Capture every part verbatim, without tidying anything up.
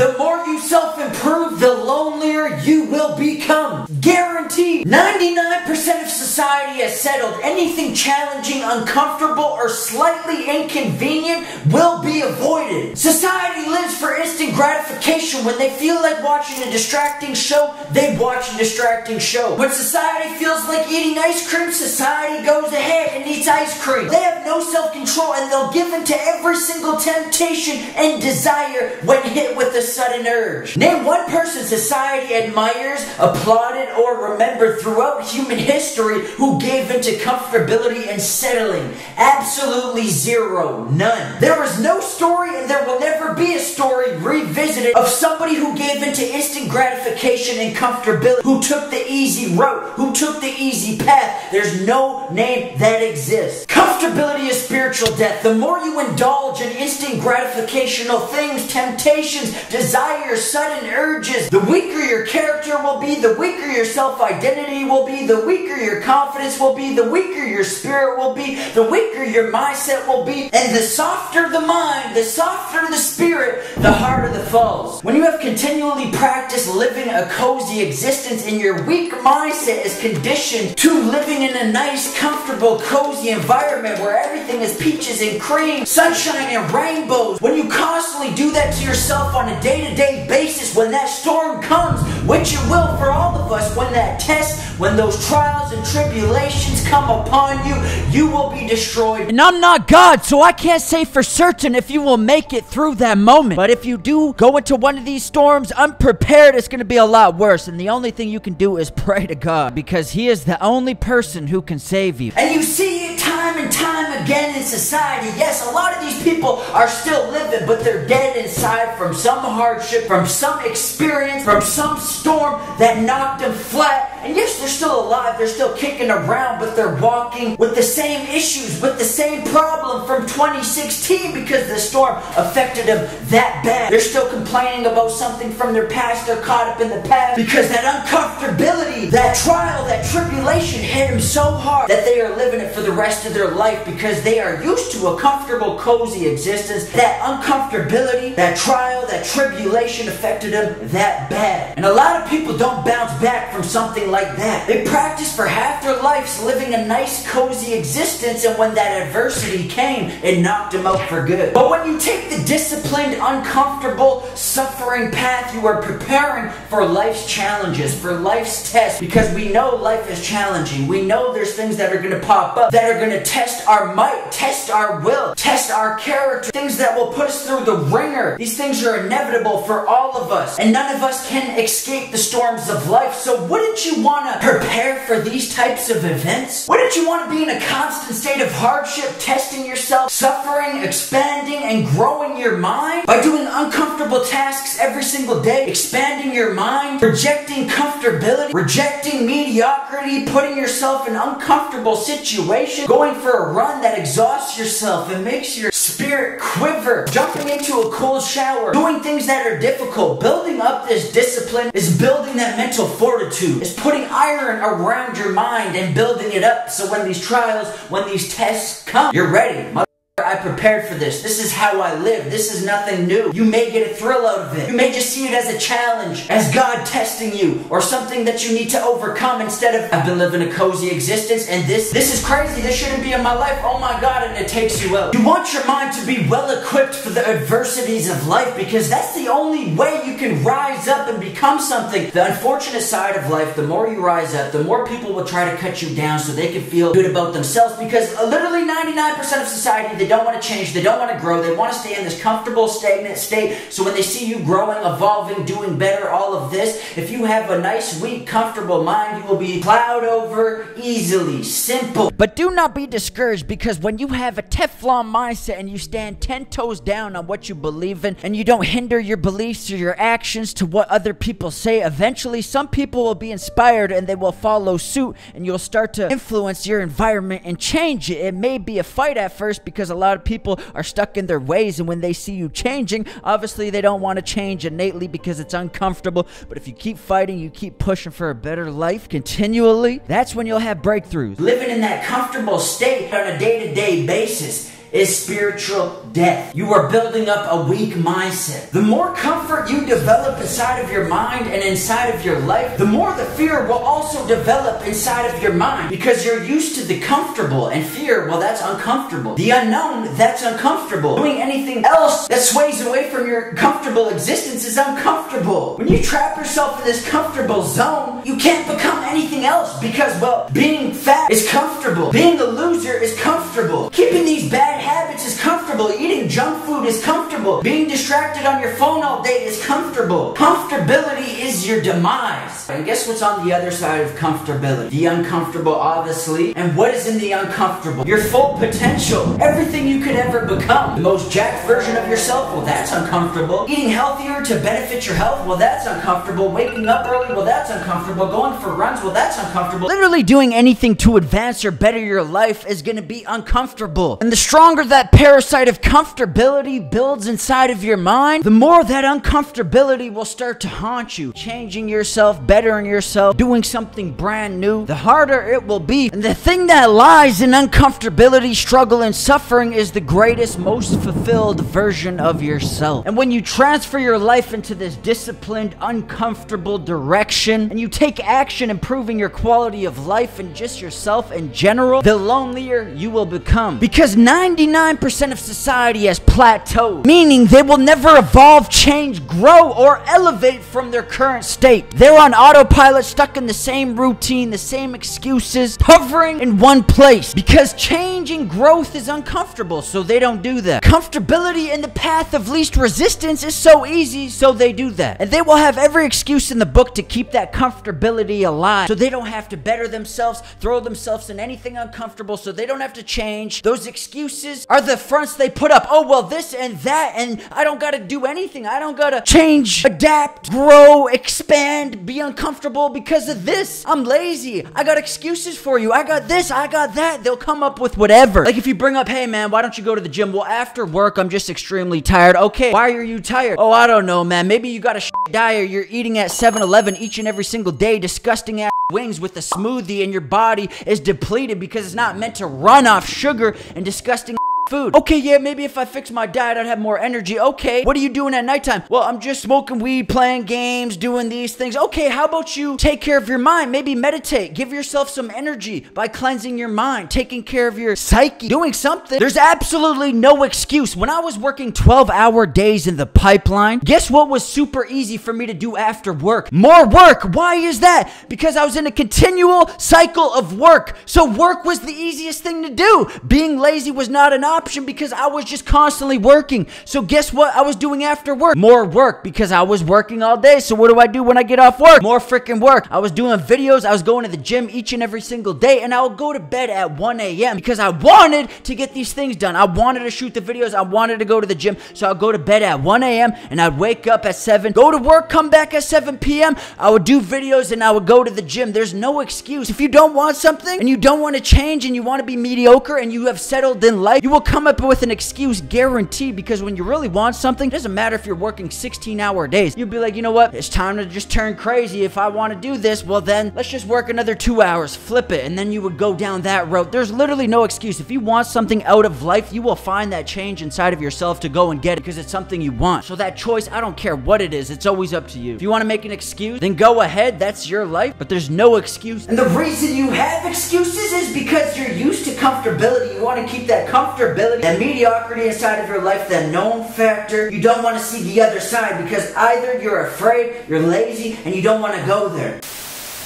The more you self-improve, the lonelier you will become. Guaranteed. ninety-nine percent of society has settled. Anything challenging, uncomfortable, or slightly inconvenient will be avoided. Society lives for instant gratification. When they feel like watching a distracting show, they watch a distracting show. When society feels like eating ice cream, society goes ahead and eats ice cream. They have no self-control and they'll give in to every single temptation and desire when hit with a sudden urge. Name one person society admires, applauded, or remembered throughout human history who gave in to comfortability and settling. Absolutely zero. None. There is no story and there will never be a story revisited of somebody who gave in to instant gratification and comfortability, who took the easy route, who took the easy path. There's no name that exists. Comfortability is spiritual death. The more you indulge in instant gratificational things, temptations, desires, sudden urges, the weaker your character will be, the weaker your self-identity will be, the weaker your confidence will be, the weaker your spirit will be, the weaker your mindset will be, and the softer the mind, the softer the spirit, the harder the falls. When you have continually practiced living a cozy existence and your weak mindset is conditioned to living in a nice, comfortable, cozy environment where everything is peaches and cream, sunshine and rainbows, when you constantly do that to yourself on a day-to-day basis, when that storm comes, which it will for all of us, when that test, when those trials and tribulations come upon you, you will be destroyed. And I'm not God, so I can't say for certain if you will make it through that moment. But if you do go into one of these storms unprepared, it's going to be a lot worse. And the only thing you can do is pray to God, because He is the only person who can save you. And you see it time and time again in society. Yes, a lot of these people are still living, but they're dead inside from some hardship, from some experience, from some storm that knocked them flat. And yes, they're still alive, they're still kicking around, but they're walking with the same issues, with the same problem from twenty sixteen, because the storm affected them that bad. They're still complaining about something from their past, they're caught up in the past, because that uncomfortability, that trial, that tribulation hit them so hard that they are living it for the rest of their life, because they are used to a comfortable, cozy existence. That uncomfortability, that trial, that tribulation affected them that bad. And a lot of people don't bounce back from something like that. They practiced for half their lives living a nice, cozy existence, and when that adversity came, it knocked them out for good. But when you take the disciplined, uncomfortable, suffering path, you are preparing for life's challenges, for life's tests, because we know life is challenging. We know there's things that are going to pop up, that are going to test our might, test our will, test our character, things that will put us through the ringer. These things are inevitable for all of us, and none of us can escape the storms of life. So wouldn't you want to prepare for these types of events? Wouldn't you want to be in a constant state of hardship, testing yourself, suffering, expanding, and growing your mind? By doing uncomfortable tasks every single day, expanding your mind, rejecting comfortability, rejecting mediocrity, putting yourself in uncomfortable situations, going for a run that exhausts yourself and makes your spirit quiver, jumping into a cold shower, doing things that are difficult. Building up this discipline is building that mental fortitude. It's putting iron around your mind and building it up, so when these trials, when these tests come, you're ready. I prepared for this. This is how I live. This is nothing new. You may get a thrill out of it. You may just see it as a challenge, as God testing you, or something that you need to overcome, instead of, I've been living a cozy existence and this, this is crazy, this shouldn't be in my life, oh my God, and it takes you out. You want your mind to be well equipped for the adversities of life, because that's the only way you can rise up and become something. The unfortunate side of life, the more you rise up, the more people will try to cut you down so they can feel good about themselves, because literally ninety-nine percent of society, they don't want to change, they don't want to grow, they want to stay in this comfortable, stagnant state. So when they see you growing, evolving, doing better, all of this, if you have a nice, weak, comfortable mind, you will be plowed over easily. Simple. But do not be discouraged, because when you have a Teflon mindset and you stand ten toes down on what you believe in, and you don't hinder your beliefs or your actions to what other people say, eventually some people will be inspired and they will follow suit, and you'll start to influence your environment and change it. It may be a fight at first, because a lot of people are stuck in their ways, and when they see you changing, obviously they don't want to change innately because it's uncomfortable. But if you keep fighting, you keep pushing for a better life continually, that's when you'll have breakthroughs. Living in that comfortable state on a day-to-day basis is spiritual death. You are building up a weak mindset. The more comfort you develop inside of your mind and inside of your life, the more the fear will also develop inside of your mind, because you're used to the comfortable, and fear, well, that's uncomfortable. The unknown, that's uncomfortable. Doing anything else that sways away from your comfortable existence is uncomfortable. When you trap yourself in this comfortable zone, you can't become anything else because, well, being fat is comfortable. Being a loser is comfortable. Keeping these bad habits is comfortable. Eating junk food is comfortable. Being distracted on your phone all day is comfortable. Comfortability is your demise. And guess what's on the other side of comfortability? The uncomfortable, obviously. And what is in the uncomfortable? Your full potential. Everything you could ever become. The most jacked version of yourself? Well, that's uncomfortable. Eating healthier to benefit your health? Well, that's uncomfortable. Waking up early? Well, that's uncomfortable. Going for runs? Well, that's uncomfortable. Literally doing anything to advance or better your life is going to be uncomfortable. And the strong The longer that parasite of comfortability builds inside of your mind, the more that uncomfortability will start to haunt you. Changing yourself, bettering yourself, doing something brand new, the harder it will be. And the thing that lies in uncomfortability, struggle, and suffering is the greatest, most fulfilled version of yourself. And when you transfer your life into this disciplined, uncomfortable direction, and you take action improving your quality of life and just yourself in general, the lonelier you will become. Because ninety ninety-nine percent of society has plateaued, meaning they will never evolve, change, grow, or elevate from their current state. They're on autopilot, stuck in the same routine, the same excuses, hovering in one place, because change and growth is uncomfortable, so they don't do that. Comfortability in the path of least resistance is so easy, so they do that. And they will have every excuse in the book to keep that comfortability alive, so they don't have to better themselves, throw themselves in anything uncomfortable, so they don't have to change. Those excuses are the fronts they put up. Oh, well, this and that, and I don't gotta do anything. I don't gotta change, adapt, grow, expand, be uncomfortable because of this. I'm lazy. I got excuses for you. I got this. I got that. They'll come up with whatever. Like if you bring up, hey, man, why don't you go to the gym? Well, after work, I'm just extremely tired. Okay, why are you tired? Oh, I don't know, man. Maybe you got a shit diet. You're eating at seven eleven each and every single day. Disgusting ass wings with a smoothie, and your body is depleted because it's not meant to run off sugar and disgusting food. Okay, yeah, maybe if I fix my diet, I'd have more energy. Okay, what are you doing at nighttime? Well, I'm just smoking weed, playing games, doing these things. Okay, how about you take care of your mind? Maybe meditate. Give yourself some energy by cleansing your mind, taking care of your psyche, doing something. There's absolutely no excuse. When I was working twelve hour days in the pipeline, guess what was super easy for me to do after work? More work. Why is that? Because I was in a continual cycle of work. So work was the easiest thing to do. Being lazy was not an option. Because I was just constantly working. So guess what I was doing after work? More work, because I was working all day. So what do I do when I get off work? More freaking work. I was doing videos. I was going to the gym each and every single day, and I would go to bed at one A M because I wanted to get these things done. I wanted to shoot the videos. I wanted to go to the gym. So I'd go to bed at one A M and I'd wake up at seven, go to work, come back at seven P M I would do videos and I would go to the gym. There's no excuse. If you don't want something and you don't want to change and you want to be mediocre and you have settled in life, you will come up with an excuse guarantee, because when you really want something, it doesn't matter if you're working sixteen hour days. You'll be like, you know what? It's time to just turn crazy. If I want to do this, well then, let's just work another two hours, flip it, and then you would go down that road. There's literally no excuse. If you want something out of life, you will find that change inside of yourself to go and get it, because it's something you want. So that choice, I don't care what it is, it's always up to you. If you want to make an excuse, then go ahead. That's your life, but there's no excuse. And the reason you have excuses is because you're used to comfortability. You want to keep that comfortability, that mediocrity inside of your life, that known factor. You don't want to see the other side because either you're afraid, you're lazy, and you don't want to go there.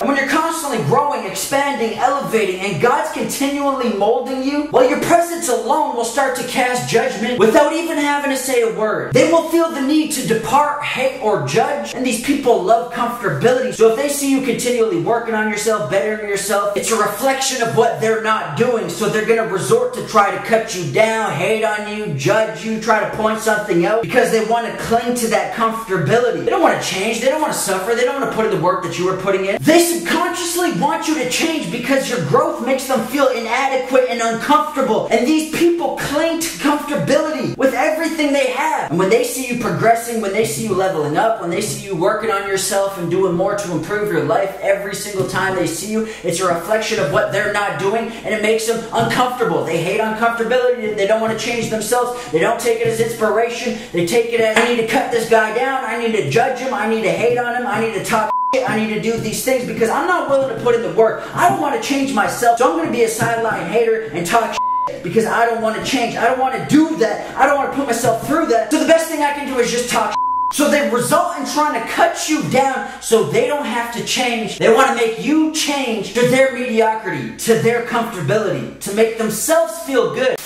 And when you're constantly growing, expanding, elevating, and God's continually molding you, well, your presence alone will start to cast judgment without even having to say a word. They will feel the need to depart, hate, or judge. And these people love comfortability. So if they see you continually working on yourself, bettering yourself, it's a reflection of what they're not doing. So they're going to resort to try to cut you down, hate on you, judge you, try to point something out, because they want to cling to that comfortability. They don't want to change. They don't want to suffer. They don't want to put in the work that you were putting in. They subconsciously want you to change because your growth makes them feel inadequate and uncomfortable. And these people cling to comfortability with everything they have. And when they see you progressing, when they see you leveling up, when they see you working on yourself and doing more to improve your life every single time they see you, it's a reflection of what they're not doing and it makes them uncomfortable. They hate uncomfortability. They don't want to change themselves. They don't take it as inspiration. They take it as, I need to cut this guy down. I need to judge him. I need to hate on him. I need to talk. I need to do these things because I'm not willing to put in the work. I don't want to change myself, so I'm going to be a sideline hater and talk shit because I don't want to change. I don't want to do that. I don't want to put myself through that. So the best thing I can do is just talk shit. So they result in trying to cut you down so they don't have to change. They want to make you change to their mediocrity, to their comfortability, to make themselves feel good.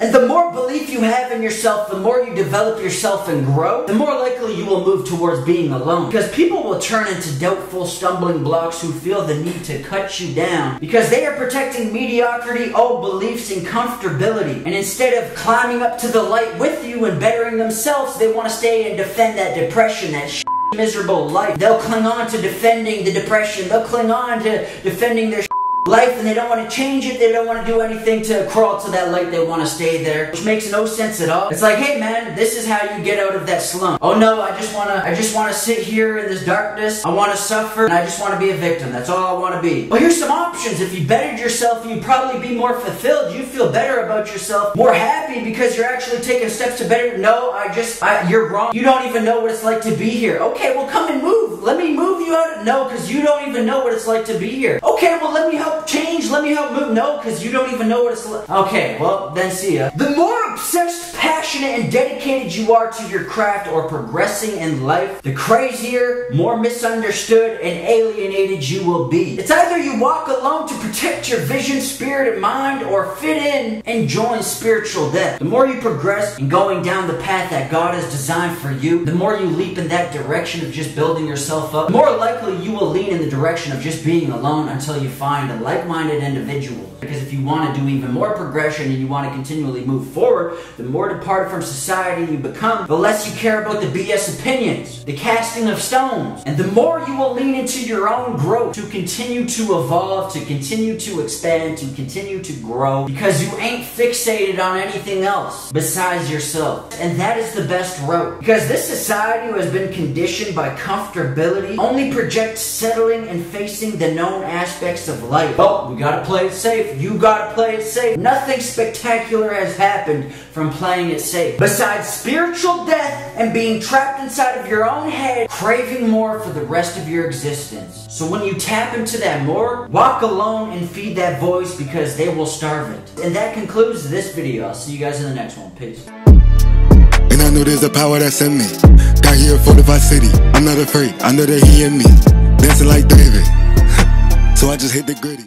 And the more belief you have in yourself, the more you develop yourself and grow, the more likely you will move towards being alone. Because people will turn into doubtful stumbling blocks who feel the need to cut you down. Because they are protecting mediocrity, old beliefs, and comfortability. And instead of climbing up to the light with you and bettering themselves, they want to stay and defend that depression, that sh**, miserable life. They'll cling on to defending the depression. They'll cling on to defending their sh** life, and they don't want to change it. They don't want to do anything to crawl to that light. They want to stay there, which makes no sense at all. It's like, hey man, this is how you get out of that slump. Oh no, I just want to I just want to sit here in this darkness. I want to suffer, and I just want to be a victim. That's all I want to be. Well, here's some options. If you bettered yourself, you'd probably be more fulfilled. You feel better about yourself, more happy because you're actually taking steps to better. No, I just I, you're wrong. You don't even know what it's like to be here. Okay, well, come and move. Let me move you out of no, because you don't even know what it's like to be here. Okay, well, let me help change, let me help move. No, because you don't even know what it's like. Okay, well, then see ya. The more obsessed, passionate, and dedicated you are to your craft or progressing in life, the crazier, more misunderstood, and alienated you will be. It's either you walk alone to protect your vision, spirit, and mind, or fit in and join spiritual death. The more you progress in going down the path that God has designed for you, the more you leap in that direction of just building yourself up, the more likely you will lean in the direction of just being alone until you find a like-minded individual. Because if you want to do even more progression and you want to continually move forward, the more departed from society you become, the less you care about the B S opinions, the casting of stones, and the more you will lean into your own growth to continue to evolve, to continue to expand, to continue to grow, because you ain't fixated on anything else besides yourself. And that is the best route. Because this society who has been conditioned by comfortability only projects settling and facing the known aspects of life. Oh, we gotta play it safe. You gotta play it safe. Nothing spectacular has happened from playing it safe. Besides spiritual death and being trapped inside of your own head, craving more for the rest of your existence. So when you tap into that more, walk alone and feed that voice because they will starve it. And that concludes this video. I'll see you guys in the next one. Peace. And I know there's a power that's in me. Got here for the city. I'm not afraid. I know that he and me. Dancing like David. So I just hit the gritty.